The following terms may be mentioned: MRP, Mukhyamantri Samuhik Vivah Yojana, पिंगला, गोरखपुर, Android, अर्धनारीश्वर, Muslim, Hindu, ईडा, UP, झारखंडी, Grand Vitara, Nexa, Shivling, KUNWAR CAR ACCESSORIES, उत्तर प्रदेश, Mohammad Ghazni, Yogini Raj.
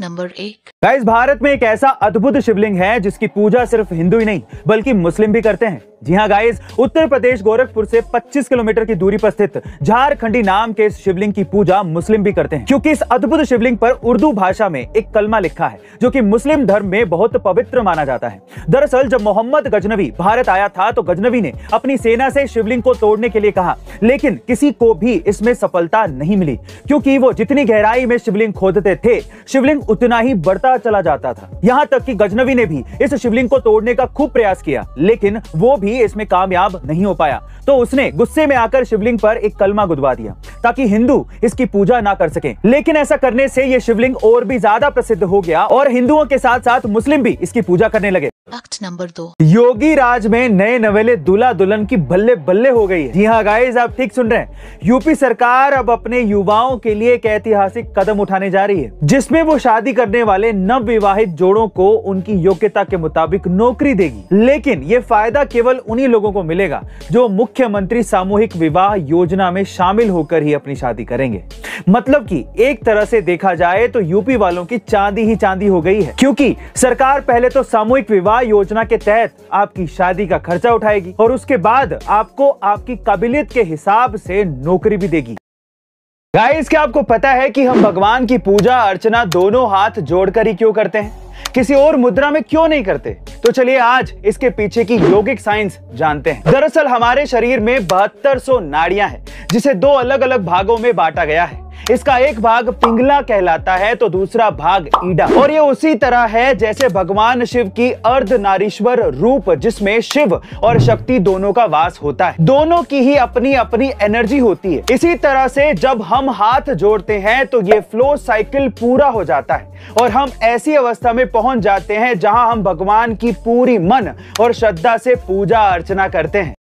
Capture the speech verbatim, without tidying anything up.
Number एक। Guys, Bharat में एक ऐसा अद्भुत शिवलिंग है जिसकी पूजा सिर्फ हिंदू ही नहीं बल्कि मुस्लिम भी करते हैं। जी हाँ गाइस, उत्तर प्रदेश गोरखपुर से पच्चीस किलोमीटर की दूरी पर स्थित झारखंडी नाम के इस शिवलिंग की पूजा मुस्लिम भी करते हैं, क्योंकि इस अद्भुत शिवलिंग पर उर्दू भाषा में एक कलमा लिखा है जो कि मुस्लिम धर्म में बहुत पवित्र माना जाता है। दरअसल जब मोहम्मद गजनवी भारत आया था तो गजनवी ने अपनी सेना से शिवलिंग को तोड़ने के लिए कहा, लेकिन किसी को भी इसमें सफलता नहीं मिली, क्योंकि वो जितनी गहराई में शिवलिंग खोदते थे शिवलिंग उतना ही बढ़ता चला जाता था। यहाँ तक कि गजनवी ने भी इस शिवलिंग को तोड़ने का खूब प्रयास किया, लेकिन वो भी इसमें कामयाब नहीं हो पाया। तो उसने गुस्से में आकर शिवलिंग पर एक कलमा गुदवा दिया ताकि हिंदू इसकी पूजा ना कर सके। लेकिन ऐसा करने से ये शिवलिंग और भी ज्यादा प्रसिद्ध हो गया और हिंदुओं के साथ साथ मुस्लिम भी इसकी पूजा करने लगे। फैक्ट नंबर दो। योगी राज में नए नवेले दूल्हा दुल्हन की बल्ले बल्ले हो गई है। जी हाँ गाइस, आप ठीक सुन रहे हैं। यूपी सरकार अब अपने युवाओं के लिए एक ऐतिहासिक कदम उठाने जा रही है, जिसमें वो शादी करने वाले नव विवाहित जोड़ों को उनकी योग्यता के मुताबिक नौकरी देगी। लेकिन ये फायदा केवल उन्हीं लोगों को मिलेगा जो मुख्यमंत्री सामूहिक विवाह योजना में शामिल होकर ही अपनी शादी करेंगे। मतलब कि एक तरह से देखा जाए तो यूपी वालों की चांदी ही चांदी हो गई है, क्योंकि सरकार पहले तो सामूहिक विवाह योजना के तहत आपकी शादी का खर्चा उठाएगी और उसके बाद आपको आपकी काबिलियत के हिसाब से नौकरी भी देगी। गाइस, क्या आपको पता है कि हम भगवान की पूजा अर्चना दोनों हाथ जोड़कर ही क्यों करते हैं, किसी और मुद्रा में क्यों नहीं करते? तो चलिए आज इसके पीछे की योगिक साइंस जानते हैं। दरअसल हमारे शरीर में बहत्तर सौ नाड़ियां हैं, जिसे दो अलग अलग भागों में बांटा गया है। इसका एक भाग पिंगला कहलाता है तो दूसरा भाग ईडा, और ये उसी तरह है जैसे भगवान शिव की अर्धनारीश्वर रूप, जिसमें शिव और शक्ति दोनों का वास होता है। दोनों की ही अपनी अपनी एनर्जी होती है। इसी तरह से जब हम हाथ जोड़ते हैं तो ये फ्लो साइकिल पूरा हो जाता है और हम ऐसी अवस्था में पहुंच जाते हैं जहां हम भगवान की पूरी मन और श्रद्धा से पूजा अर्चना करते हैं।